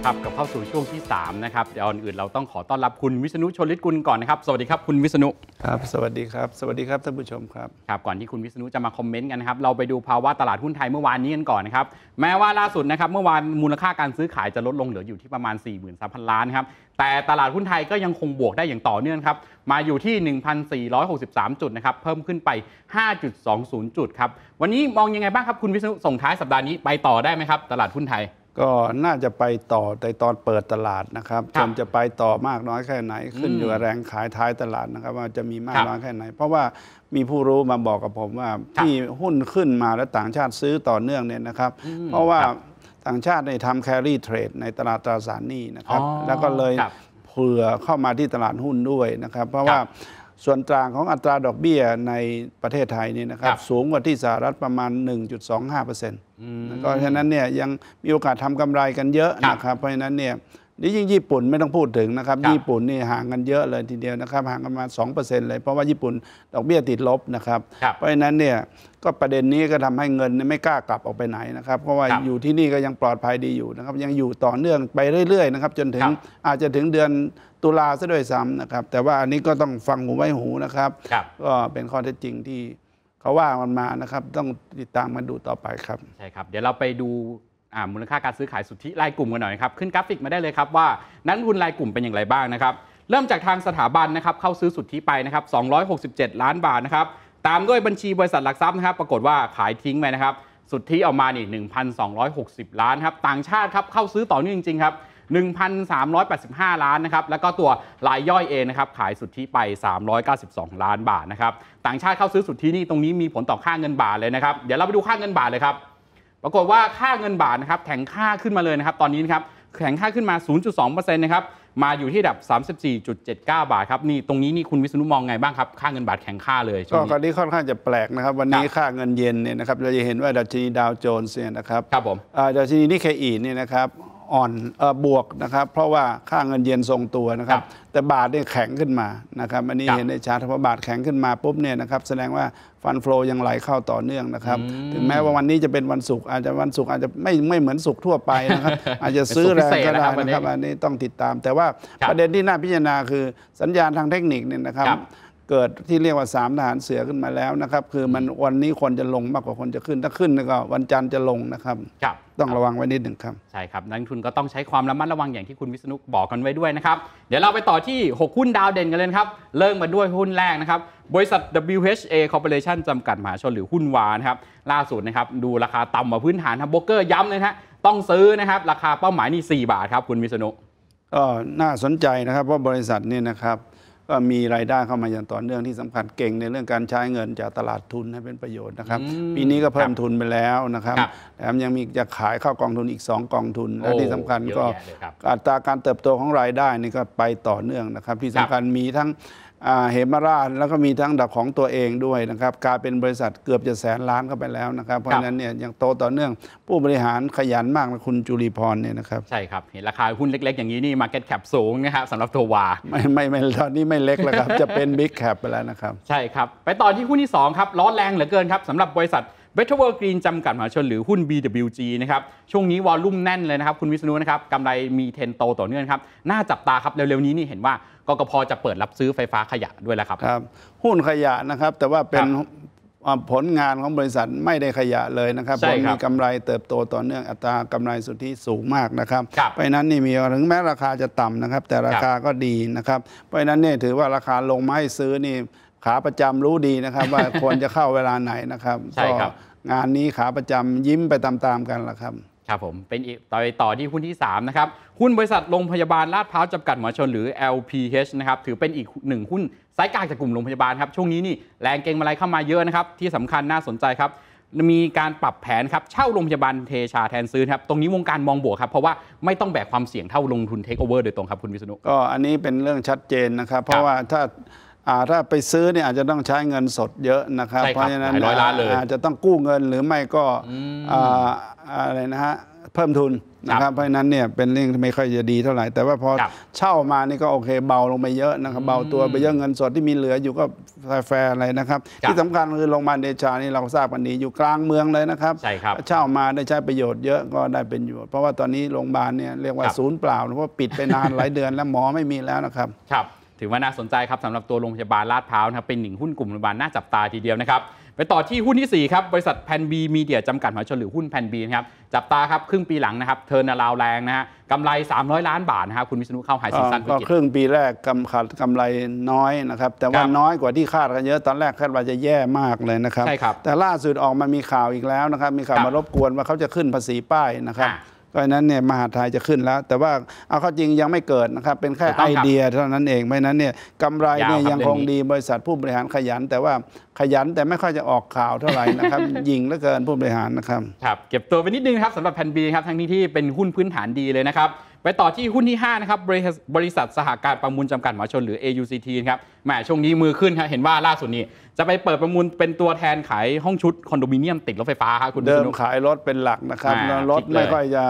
ครับกับเข้าสู่ช่วงที่3นะครับเดี๋ยวอื่นเราต้องขอต้อนรับคุณวิษณุชลฤทธิ์กุลก่อนนะครับสวัสดีครับคุณวิษณุครับสวัสดีครับสวัสดีครับท่านผู้ชมครับครับก่อนที่คุณวิษณุจะมาคอมเมนต์กันนะครับเราไปดูภาวะตลาดหุ้นไทยเมื่อวานนี้กันก่อนนะครับแม้ว่าล่าสุดนะครับเมื่อวานมูลค่าการซื้อขายจะลดลงเหลืออยู่ที่ประมาณ 43,000 ล้านครับแต่ตลาดหุ้นไทยก็ยังคงบวกได้อย่างต่อเนื่องครับมาอยู่ที่ 1,463 จุดนะครับเพิ่มขึ้นไป 5.20 จุดครับวันนี้มองยังไงบ้างครับคุณวิษณุส่งท้ายสัปดาห์นี้ไปต่อได้ไหมครับตลาดหุ้นไทยก็น่าจะไปต่อในตอนเปิดตลาดนะครับจนจะไปต่อมากน้อยแค่ไหนขึ้นอยู่กับแรงขายท้ายตลาดนะครับว่าจะมีมากน้อยแค่ไหนเพราะว่ามีผู้รู้มาบอกกับผมว่าที่หุ้นขึ้นมาและต่างชาติซื้อต่อเนื่องเนี่ยนะครับเพราะว่าต่างชาติในทำแครี่เทรดในตลาดตราสารหนี้นะครับแล้วก็เลยเผื่อเข้ามาที่ตลาดหุ้นด้วยนะครับเพราะว่าส่วนต่างของอัตราดอกเบี้ยในประเทศไทยนี่นะครับสูงกว่าที่สหรัฐประมาณ 1.25% ก็ฉะนั้นเนี่ยยังมีโอกาสทำกำไรกันเยอะนะครับเพราะฉะนั้นเนี่ยนี่ยิ่งญี่ปุ่นไม่ต้องพูดถึงนะครับญี่ปุ่นนี่ห่างกันเยอะเลยทีเดียวนะครับห่างกันมา 2% เลยเพราะว่าญี่ปุ่นดอกเบี้ยติดลบนะครับเพราะฉะนั้นเนี่ยก็ประเด็นนี้ก็ทำให้เงินไม่กล้ากลับออกไปไหนนะครับเพราะว่าอยู่ที่นี่ก็ยังปลอดภัยดีอยู่นะครับยังอยู่ต่อเนื่องไปเรื่อยๆนะครับจนถึงอาจจะถึงเดือนตุลาซะด้วยซ้ำนะครับแต่ว่าอันนี้ก็ต้องฟังหูไว้หูนะครับก็เป็นข้อเท็จจริงที่เขาว่ามันมานะครับต้องติดตามมาดูต่อไปครับใช่ครับเดี๋ยวเราไปดูมูลค่าการซื้อขายสุทธิรายกลุ่มกันหน่อยครับขึ้นกราฟิกมาได้เลยครับว่านักลงทุนรายกลุ่มเป็นอย่างไรบ้างนะครับเริ่มจากทางสถาบันนะครับเข้าซื้อสุทธิไปนะครับ267ล้านบาทนะครับตามด้วยบัญชีบริษัทหลักทรัพย์นะครับปรากฏว่าขายทิ้งไปนะครับสุทธิออกมานี่ 1,260 ล้านครับต่างชาติครับเข้าซื้อต่อเนื่องจริงๆครับ 1,385 ล้านนะครับแล้วก็ตัวรายย่อยเองนะครับขายสุทธิไป392ล้านบาทนะครับต่างชาติเข้าซื้อสุทธินี่ตรงนี้มีผลต่อค่าเงินบาทเลยนะครับเดี๋ยวเราไปดูค่าเงินบาทเลยครับปรากฏว่าค่าเงินบาทนะครับแข็งค่าขึ้นมาเลยนะครับตอนนี้นะครับแข็งค่าขึ้นมา 0.2% นะครับมาอยู่ที่ระดับ 34.79 บาทครับนี่ตรงนี้นี่คุณวิษณุมองไงบ้างครับค่าเงินบาทแข็งค่าเลยก็ตอนนี้ค่อนข้างจะแปลกนะครับวันนี้ค่าเงินเยนเนี่ยนะครับเราจะเห็นว่าดัชนีดาวโจนส์เนี่ยนะครับครับผมดัชนีนิเคอีเนี่ยนะครับอ่อนบวกนะครับเพราะว่าค่าเงินเยนทรงตัวนะครับแต่บาทเนี่ยแข็งขึ้นมานะครับอันนี้เห็นได้ชัดเพราะบาทแข็งขึ้นมาปุ๊บเนี่ยนะครับแสดงว่าฟันโฟยังไหลเข้าต่อเนื่องนะครับถึงแม้ว่าวันนี้จะเป็นวันศุกร์อาจจะไม่เหมือนศุกร์ทั่วไปนะครับอาจจะซื้อแรงก็ได้นะครับอันนี้ต้องติดตามแต่ว่าประเด็นที่น่าพิจารณาคือสัญญาณทางเทคนิคเนี่ยนะครับเกิดที่เรียกว่า3ทหารเสือขึ้นมาแล้วนะครับคือมันวันนี้คนจะลงมากกว่าคนจะขึ้นถ้าขึ้นก็วันจันทร์จะลงนะครับต้องระวังไว้นิดหนึ่งครับใช่ครับนักลงทุนก็ต้องใช้ความระมัดระวังอย่างที่คุณวิษณุบอกกันไว้ด้วยนะครับเดี๋ยวเราไปต่อที่6หุ้นดาวเด่นกันเลยครับเริ่มมาด้วยหุ้นแรกนะครับบริษัท WHA Corporation จำกัดมหาชนหรือหุ้นวานะครับล่าสุดนะครับดูราคาต่ำกว่าพื้นฐานครับโบรกเกอร์ย้ำเลยฮะต้องซื้อนะครับราคาเป้าหมายนี่4 บาทครับคุณวิษณุก็น่าสนใจนะครับว่าบริษัทนี่นะครับก็มีรายได้เข้ามาอย่างต่อเนื่องที่สำคัญเก่งในเรื่องการใช้เงินจากตลาดทุนให้เป็นประโยชน์นะครับปีนี้ก็เพิ่มทุนไปแล้วนะครับแถมยังมีจะขายเข้ากองทุนอีก2กองทุนและที่สำคัญก็อัตราการเติบโตของรายได้นี่ก็ไปต่อเนื่องนะครับที่สำคัญมีทั้งเหมราชแล้วก็มีทั้งดักของตัวเองด้วยนะครับกลายเป็นบริษัทเกือบจะ100,000 ล้านเข้าไปแล้วนะครับเพราะฉะนั้นเนี่ยยังโตต่อเนื่องผู้บริหารขยันมากนะคุณจุลีพรเนี่ยนะครับใช่ครับเห็นราคาหุ้นเล็กๆอย่างนี้นี่ Market Cap สูงนะครับสำหรับตัววาไม่ตอนนี้ไม่เล็กแล้วครับจะเป็น Big Cap ไปแล้วนะครับใช่ครับไปต่อที่หุ้นที่2ครับร้อนแรงเหลือเกินครับสำหรับบริษัทเบทเทอร์เวิร์กกรีนจำกัดมหาชนหรือหุ้น BWG นะครับช่วงนี้วอลลุ่มแน่นเลยนะครับคุณวิษณุนะครับกำไรมีเทรนโตต่อเนื่องครับน่าจับตาครับเร็วๆนี้นี่เห็นว่ากกพ.จะเปิดรับซื้อไฟฟ้าขยะด้วยแล้วครับครับหุ้นขยะนะครับแต่ว่าเป็นผลงานของบริษัทไม่ได้ขยะเลยนะครับผลมีกำไรเติบโตต่อเนื่องอัตรากำไรสุทธิสูงมากนะครับเพราะนั้นนี่มีถึงแม้ราคาจะต่ำนะครับแต่ราคาก็ดีนะครับเพราะนั้นเนี่ยถือว่าราคาลงมาให้ซื้อนี่ขาประจำรู้ดีนะครับว่าควรจะเข้าเวลาไหนนะครับก็งานนี้ขาประจำยิ้มไปตามๆกันละครับครับผมเป็นต่อที่หุ้นที่3นะครับหุ้นบริษัทโรงพยาบาลลาดพร้าวจำกัดมหาชนหรือ LPH นะครับถือเป็นอีก1หุ้นสายกลางจากกลุ่มโรงพยาบาลครับช่วงนี้นี่แรงเก็งกำไรเข้ามาเยอะนะครับที่สำคัญน่าสนใจครับมีการปรับแผนครับเช่าโรงพยาบาลเทชาแทนซื้อครับตรงนี้วงการมองบวกครับเพราะว่าไม่ต้องแบกความเสี่ยงเท่าลงทุนเทคโอเวอร์โดยตรงครับคุณวิษณุก็อันนี้เป็นเรื่องชัดเจนนะครับเพราะว่าถ้าไปซื้อเนี่ยอาจจะต้องใช้เงินสดเยอะนะครับเพราะฉะนั้นอาจจะต้องกู้เงินหรือไม่ก็ อะไรนะฮะเพิ่มทุนนะครับเพราะนั้นเนี่ยเป็นเรื่องไม่ค่อยจะดีเท่าไหร่แต่ว่าพอเช่ามานี่ก็โอเคเบาลงไปเยอะนะครับเบาตัวไปเยอะเงินสดที่มีเหลืออยู่ก็แฟร์อะไรนะครับที่สำคัญคือโรงพยาบาลเดชานี่เราทราบกันดีอยู่กลางเมืองเลยนะครับเช่ามาได้ใช้ประโยชน์เยอะก็ได้เป็นประโยชน์เพราะว่าตอนนี้โรงพยาบาลเนี่ยเรียกว่าศูนย์เปล่าเพราะปิดไปนานหลายเดือนแล้วหมอไม่มีแล้วนะครับถือว่าน่าสนใจครับสำหรับตัวโรงพยาบาลลาดพร้าวนะครับเป็นหนึ่งหุ้นกลุ่มโรงพยาบาลน่าจับตาทีเดียวนะครับไปต่อที่หุ้นที่4ครับบริษัทแพนบีมีเดียจำกัดมหาชนหรือหุ้นแพนบีนะครับจับตาครับครึ่งปีหลังนะครับเทิร์นอราวด์แรงนะฮะกำไร300ล้านบาทนะครับคุณวิษณุเข้าไฮซีซั่นก็ครึ่งปีแรกกำไรน้อยนะครับแต่ว่าน้อยกว่าที่คาดกันเยอะตอนแรกคาดว่าจะแย่มากเลยนะครับแต่ล่าสุดออกมามีข่าวอีกแล้วนะครับมีข่าวมารบกวนว่าเขาจะขึ้นภาษีป้ายนะครับเพราะนั้นเนี่ยมหาไทยจะขึ้นแล้วแต่ว่าเอาเข้าจริงยังไม่เกิดนะครับเป็นแค่ไอเดียเท่านั้นเองเพราะนั้นเนี่ยกำไรเนี่ยยังคงดีบริษัทผู้บริหารขยันแต่ว่าขยันแต่ไม่ค่อยจะออกข่าวเท่าไหร่นะครับยิงเหลือเกินผู้บริหารนะครับเก็บตัวไปนิดนึงครับสำหรับแพนบีครับทั้งนี้ที่เป็นหุ้นพื้นฐานดีเลยนะครับไปต่อที่หุ้นที่5นะครับบริษัทสหการประมูลจำกัดมหาชนหรือ AUCT ครับแหมช่วงนี้มือขึ้นเห็นว่าล่าสุดนี้จะไปเปิดประมูลเป็นตัวแทนขายห้องชุดคอนโดมิเนียมติดรถไฟฟ้าครับคุณเดิมขายรถเป็นหลักนะครับรถไม่ค่อยจะ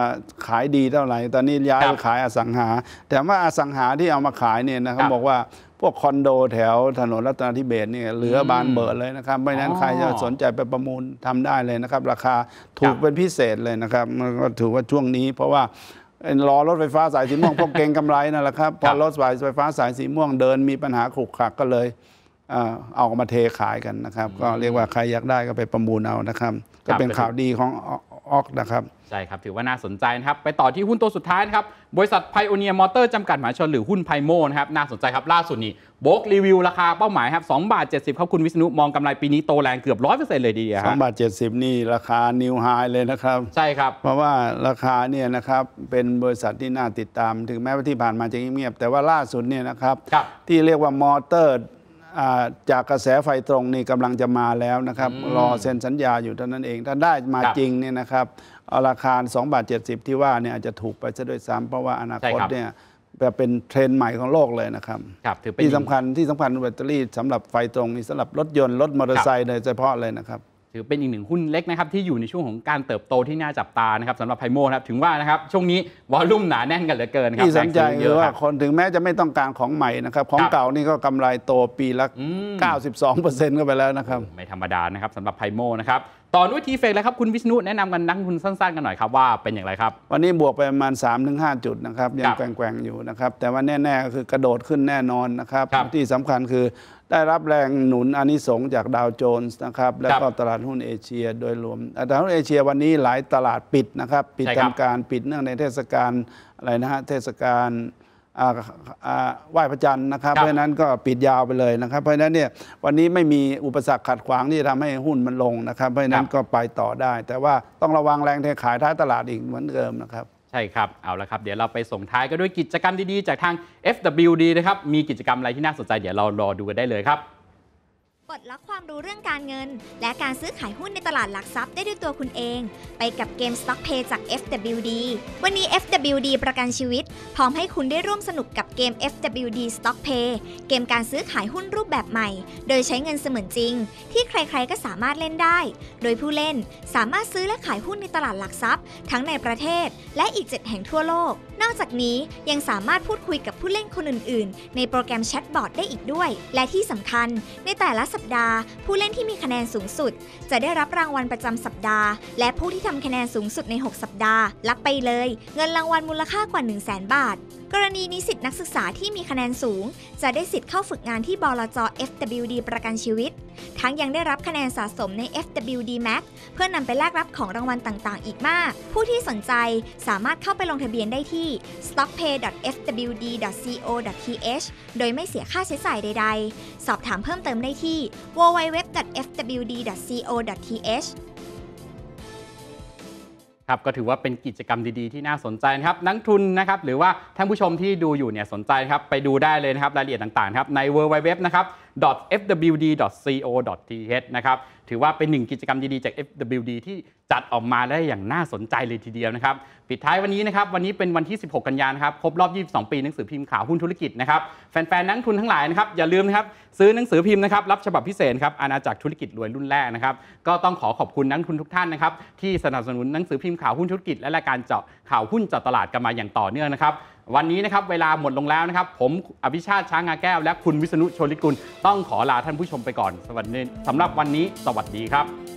ขายดีเท่าไหร่ตอนนี้ย้ายไปขายอสังหาแต่ว่าอสังหาที่เอามาขายเนี่ยนะครับบอกว่าพวกคอนโดแถวถนนรัตนาธิเบศเนี่ยเหลือบานเบิดเลยนะครับเพราะนั้นใครจะสนใจไปประมูลทำได้เลยนะครับราคาถูกเป็นพิเศษเลยนะครับก็ถือว่าช่วงนี้เพราะว่ารอรถไฟฟ้าสายสีม่วงพวกเก่งกำไรนั่นแหละครับพอรถไฟฟ้าสายสีม่วงเดินมีปัญหาขรุขระก็เลยเอามาเทขายกันนะครับก็เรียกว่าใครอยากได้ก็ไปประมูลเอานะครับก็เป็นข่าวดีของAUCTนะครับใช่ครับถือว่าน่าสนใจนะครับไปต่อที่หุ้นตัวสุดท้ายนะครับบริษัทไพโอเนียร์มอเตอร์จำกัดมหาชนหรือหุ้นไพโมนะครับน่าสนใจครับล่าสุดนี้โบกรีวิวราคาเป้าหมายครับ2.70ครับคุณวิษณุมองกำไรปีนี้โตแรงเกือบ 100% เลยดีครับ2.70นี่ราคานิวไฮเลยนะครับใช่ครับเพราะว่าราคาเนี่ยนะครับเป็นบริษัทที่น่าติดตามถึงแม้ว่าที่ผ่านมาจะเงียบแต่ว่าล่าสุดเนี่ยนะครับที่เรียกว่ามอเตอร์จากกระแสไฟตรงนี่กำลังจะมาแล้วนะครับรอเซ็นสัญญาอยู่เท่านั้นเองถ้าได้มาจริงเนี่ยนะครับราคา2.70ที่ว่าเนี่ยอาจจะถูกไปซะด้วยซ้ำเพราะว่าอนาคตเนี่ยจะเป็นเทรนด์ใหม่ของโลกเลยนะครับที่สำคัญแบตเตอรี่สำหรับไฟตรงนี่สำหรับรถยนต์รถมอเตอร์ไซค์โดยเฉพาะเลยนะครับถือเป็นอีกหนึ่งหุ้นเล็กนะครับที่อยู่ในช่วงของการเติบโตที่น่าจับตานะครับสำหรับไพโมครับถึงว่านะครับช่วงนี้วอลลุ่มหนาแน่นกันเหลือเกินครับที่สนใจคือว่าคนถึงแม้จะไม่ต้องการของใหม่นะครับของเก่านี่ก็กำไรโตปีละ 92% ก็ไปแล้วนะครับไม่ธรรมดานะครับสำหรับไพโมนะครับต่อด้วยทีเฟกแล้วครับคุณวิษณุแนะนำกันนักทุนสั้นๆกันหน่อยครับว่าเป็นอย่างไรครับวันนี้บวกไปประมาณ 3-5 จุดนะครับยังแกว่งๆอยู่นะครับแต่ว่าแน่ๆก็คือกระโดดขึ้นแน่นอนนะครับที่สำคัญคือได้รับแรงหนุนอานิสงส์จากดาวโจนส์นะครับแล้วก็ตลาดหุ้นเอเชียโดยรวมตลาดหุ้นเอเชียวันนี้หลายตลาดปิดนะครับปิดทำการปิดเนื่องในเทศกาลอะไรนะฮะเทศกาลไหว้พระจันทร์นะครับเพราะนั้นก็ปิดยาวไปเลยนะครับเพราะนั้นเนี่ยวันนี้ไม่มีอุปสรรคขัดขวางที่จะทำให้หุ้นมันลงนะครับเพราะนั้นก็ไปต่อได้แต่ว่าต้องระวังแรงเทขายท้ายตลาดอีกเหมือนเดิมนะครับใช่ครับเอาละครับเดี๋ยวเราไปส่งท้ายก็ด้วยกิจกรรมดีๆจากทาง FWD นะครับมีกิจกรรมอะไรที่น่าสนใจเดี๋ยวเรารอดูกันได้เลยครับปลดล็อกความรู้เรื่องการเงินและการซื้อขายหุ้นในตลาดหลักทรัพย์ได้ด้วยตัวคุณเองไปกับเกม Stock Pay จาก FWD วันนี้ FWD ประกันชีวิตพร้อมให้คุณได้ร่วมสนุกกับเกม FWD Stock Pay เกมการซื้อขายหุ้นรูปแบบใหม่โดยใช้เงินเสมือนจริงที่ใครๆก็สามารถเล่นได้โดยผู้เล่นสามารถซื้อและขายหุ้นในตลาดหลักทรัพย์ทั้งในประเทศและอีก7แห่งทั่วโลกนอกจากนี้ยังสามารถพูดคุยกับผู้เล่นคนอื่นๆในโปรแกรมแชทบอทได้อีกด้วยและที่สำคัญในแต่ละผู้เล่นที่มีคะแนนสูงสุดจะได้รับรางวัลประจำสัปดาห์และผู้ที่ทำคะแนนสูงสุดใน6สัปดาห์รับไปเลยเงินรางวัลมูลค่ากว่า 100,000 บาทกรณีนิสิตนักศึกษาที่มีคะแนนสูงจะได้สิทธิ์เข้าฝึกงานที่บลจ. FWD ประกันชีวิตทั้งยังได้รับคะแนนสะสมใน FWD Max เพื่อนำไปแลกรับของรางวัลต่างๆอีกมากผู้ที่สนใจสามารถเข้าไปลงทะเบียนได้ที่ stockpay.fwd.co.th โดยไม่เสียค่าใช้จ่ายใดๆสอบถามเพิ่มเติมได้ที่ www.fwd.co.thก็ถือว่าเป็นกิจกรรมดีๆที่น่าสนใจครับนักทุนนะครับหรือว่าท่านผู้ชมที่ดูอยู่เนี่ยสนใจครับไปดูได้เลยนะครับรายละเอียดต่างๆครับใน www.fwd.co.th นะครับ ถือว่าเป็นหนึ่งกิจกรรมดีๆจาก FWD ที่จัดออกมาได้อย่างน่าสนใจเลยทีเดียวนะครับปิดท้ายวันนี้นะครับวันนี้เป็นวันที่16กันยายนครับครบรอบ22ปีหนังสือพิมพ์ข่าวหุ้นธุรกิจนะครับแฟนๆนักทุนทั้งหลายนะครับอย่าลืมนะครับซื้อหนังสือพิมพ์นะครับรับฉบับพิเศษครับอาณาจักรธุรกิจรวยรุ่นแรกนะครับก็ต้องขอขอบคุณนักทุนทุกท่านนะครับที่สนับสนุนหนังสือพิมพ์ข่าวหุ้นธุรกิจและรายการเจาะข่าวหุ้นเจาะตลาดกันมาอย่างต่อเนื่องนะครับวันนี้นะครับเวลาหมดลงแล้วนะครับผมอภิชาติช้างงาแก้วและคุณวิษณุโชติกุลต้องขอลาท่านผู้ชมไปก่อนสำหรับวันนี้สวัสดีครับ